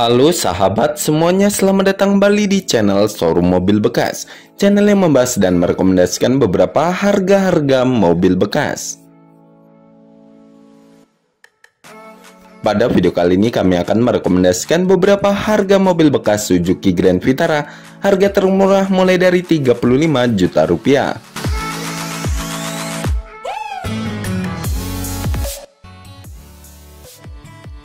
Halo sahabat semuanya, selamat datang kembali di channel Showroom Mobil Bekas, channel yang membahas dan merekomendasikan beberapa harga-harga mobil bekas. Pada video kali ini kami akan merekomendasikan beberapa harga mobil bekas Suzuki Grand Vitara, harga termurah mulai dari 35 juta rupiah.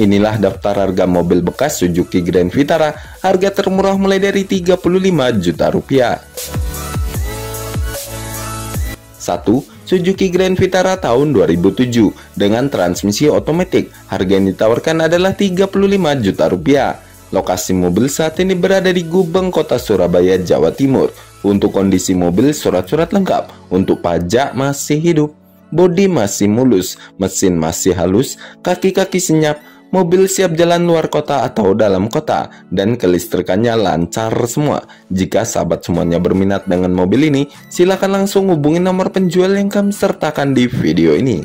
Inilah daftar harga mobil bekas Suzuki Grand Vitara, harga termurah mulai dari 35 juta rupiah. 1. Suzuki Grand Vitara tahun 2007 dengan transmisi otomatis. Harga yang ditawarkan adalah 35 juta rupiah. Lokasi mobil saat ini berada di Gubeng, Kota Surabaya, Jawa Timur. Untuk kondisi mobil, surat-surat lengkap. Untuk pajak masih hidup, bodi masih mulus, mesin masih halus, kaki-kaki senyap. Mobil siap jalan luar kota atau dalam kota, dan kelistrikannya lancar semua. Jika sahabat semuanya berminat dengan mobil ini, silakan langsung hubungi nomor penjual yang kami sertakan di video ini.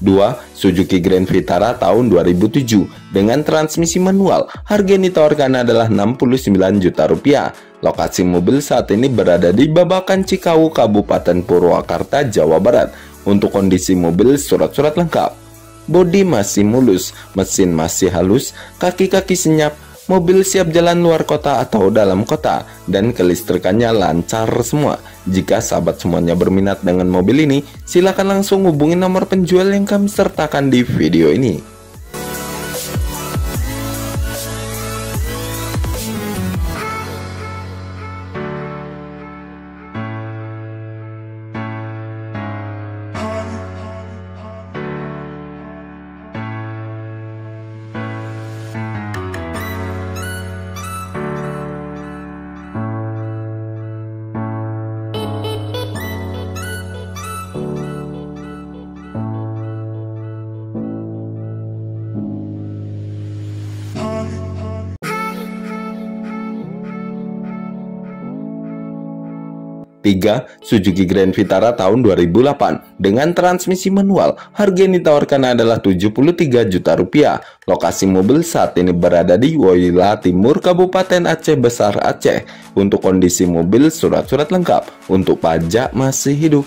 2. Suzuki Grand Vitara tahun 2007 dengan transmisi manual. Harga yang ditawarkan adalah 69 juta rupiah. Lokasi mobil saat ini berada di Babakan, Cikau, Kabupaten Purwakarta, Jawa Barat. Untuk kondisi mobil, surat-surat lengkap. Bodi masih mulus, mesin masih halus, kaki-kaki senyap. Mobil siap jalan luar kota atau dalam kota, dan kelistrikannya lancar semua. Jika sahabat semuanya berminat dengan mobil ini, silakan langsung hubungi nomor penjual yang kami sertakan di video ini. 3. Suzuki Grand Vitara tahun 2008 dengan transmisi manual. Harga yang ditawarkan adalah 73 juta rupiah. Lokasi mobil saat ini berada di Woyla Timur, Kabupaten Aceh Besar, Aceh. Untuk kondisi mobil, surat-surat lengkap. Untuk pajak masih hidup,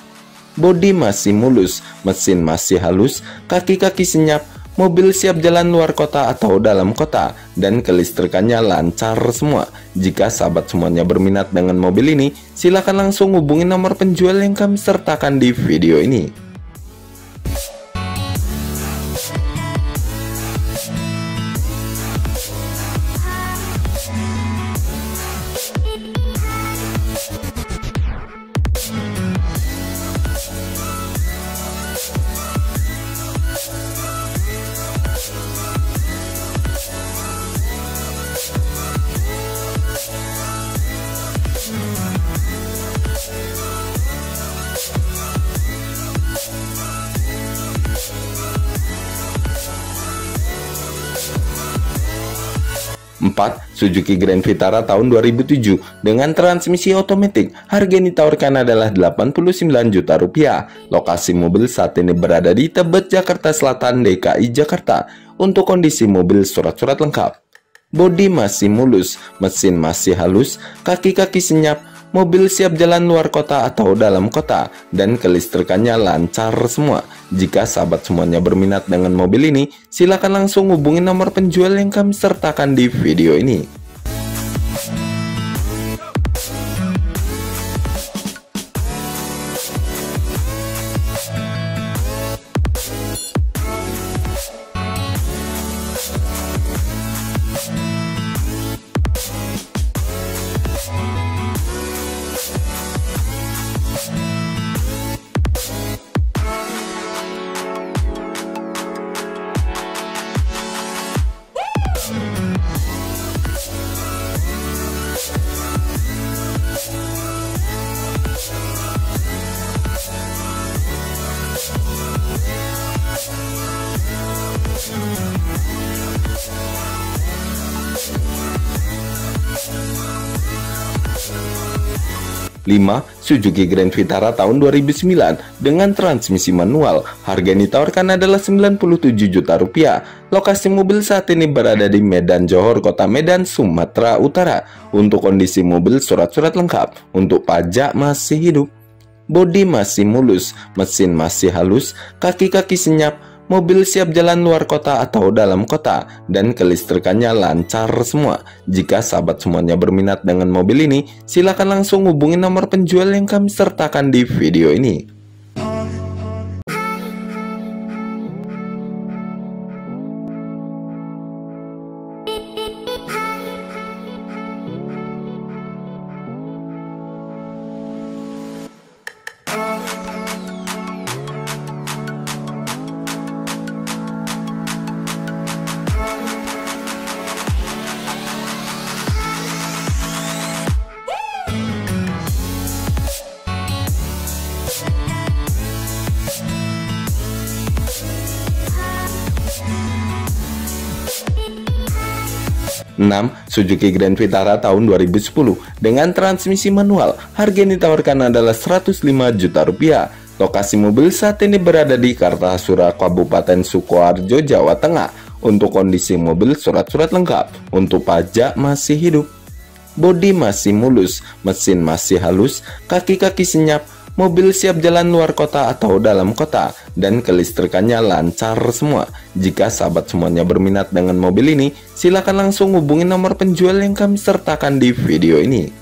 bodi masih mulus, mesin masih halus, kaki-kaki senyap. Mobil siap jalan luar kota atau dalam kota, dan kelistrikannya lancar semua. Jika sahabat semuanya berminat dengan mobil ini, silakan langsung hubungi nomor penjual yang kami sertakan di video ini. 4. Suzuki Grand Vitara tahun 2007 dengan transmisi otomatis. Harga yang ditawarkan adalah 89 juta rupiah. Lokasi mobil saat ini berada di Tebet, Jakarta Selatan, DKI Jakarta. Untuk kondisi mobil, surat-surat lengkap. Bodi masih mulus, mesin masih halus, kaki-kaki senyap. Mobil siap jalan luar kota atau dalam kota, dan kelistrikannya lancar semua. Jika sahabat semuanya berminat dengan mobil ini, silakan langsung hubungi nomor penjual yang kami sertakan di video ini. Suzuki Grand Vitara tahun 2009 dengan transmisi manual. Harga yang ditawarkan adalah Rp97 juta. Lokasi mobil saat ini berada di Medan Johor, Kota Medan, Sumatera Utara. Untuk kondisi mobil, surat-surat lengkap. Untuk pajak masih hidup. Bodi masih mulus, mesin masih halus, kaki-kaki senyap. Mobil siap jalan luar kota atau dalam kota, dan kelistrikannya lancar semua. Jika sahabat semuanya berminat dengan mobil ini, silakan langsung hubungi nomor penjual yang kami sertakan di video ini. Suzuki Grand Vitara tahun 2010 dengan transmisi manual. Harga yang ditawarkan adalah Rp105 juta. Lokasi mobil saat ini berada di Kartasura, Kabupaten Sukoharjo, Jawa Tengah. Untuk kondisi mobil, surat-surat lengkap. Untuk pajak masih hidup. Bodi masih mulus, mesin masih halus, kaki-kaki senyap. Mobil siap jalan luar kota atau dalam kota, dan kelistrikannya lancar semua. Jika sahabat semuanya berminat dengan mobil ini, silakan langsung hubungi nomor penjual yang kami sertakan di video ini.